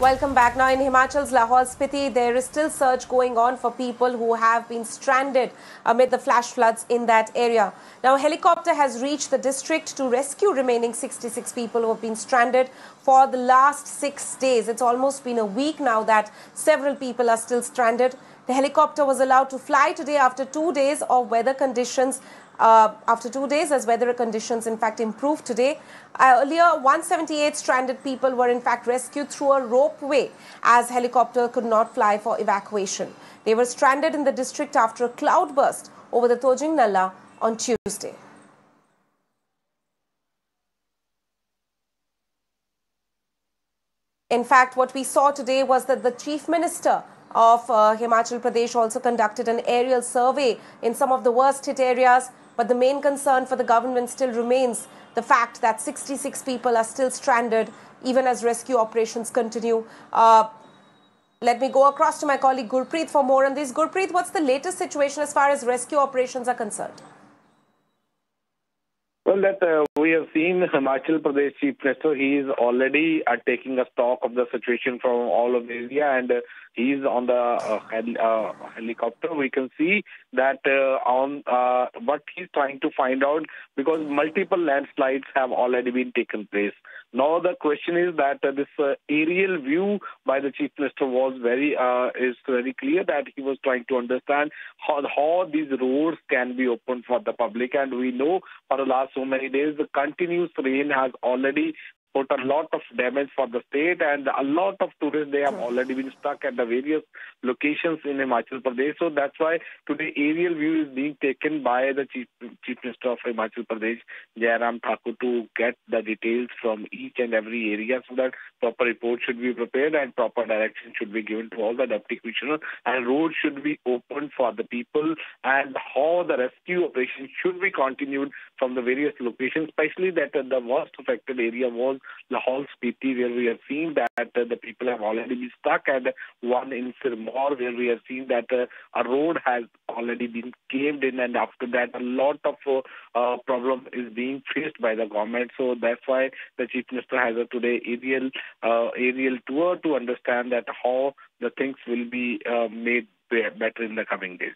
Welcome back. Now in Himachal's Lahaul, Spiti, there is still search going on for people who have been stranded amid the flash floods in that area. Now a helicopter has reached the district to rescue remaining 66 people who have been stranded for the last 6 days. It's almost been a week now that several people are still stranded. The helicopter was allowed to fly today after 2 days of weather conditions. As weather conditions in fact improved today. Earlier 178 stranded people were in fact rescued through a ropeway as helicopter could not fly for evacuation. They were stranded in the district after a cloudburst over the Tholjingnalla on Tuesday. In fact, what we saw today was that the Chief Minister of Himachal Pradesh also conducted an aerial survey in some of the worst hit areas. But the main concern for the government still remains the fact that 66 people are still stranded even as rescue operations continue. Let me go across to my colleague Gurpreet for more on this. Gurpreet, what's the latest situation as far as rescue operations are concerned? Well, that we have seen Himachal Pradesh Chief Minister, he is already taking a stock of the situation from all of India, and he is on the helicopter. We can see that on what he's trying to find out, because multiple landslides have already been taken place. Now the question is that this aerial view by the Chief Minister was very clear that he was trying to understand how these roads can be opened for the public. And we know for the last so many days the continuous rain has already put a lot of damage for the state, and a lot of tourists, they have already been stuck at the various locations in Himachal Pradesh. So that's why today aerial view is being taken by the Chief Minister of Himachal Pradesh, Jayaram Thakur, to get the details from each and every area, so that proper report should be prepared and proper direction should be given to all the deputy commissioners, and roads should be opened for the people, and how the rescue operation should be continued from the various locations, especially that the worst affected area was Lahaul, Spiti, where we have seen that the people have already been stuck, and one in Sirmour, where we have seen that a road has already been caved in, and after that a lot of problem is being faced by the government. So that's why the Chief Minister has a today aerial tour to understand that how the things will be made better in the coming days.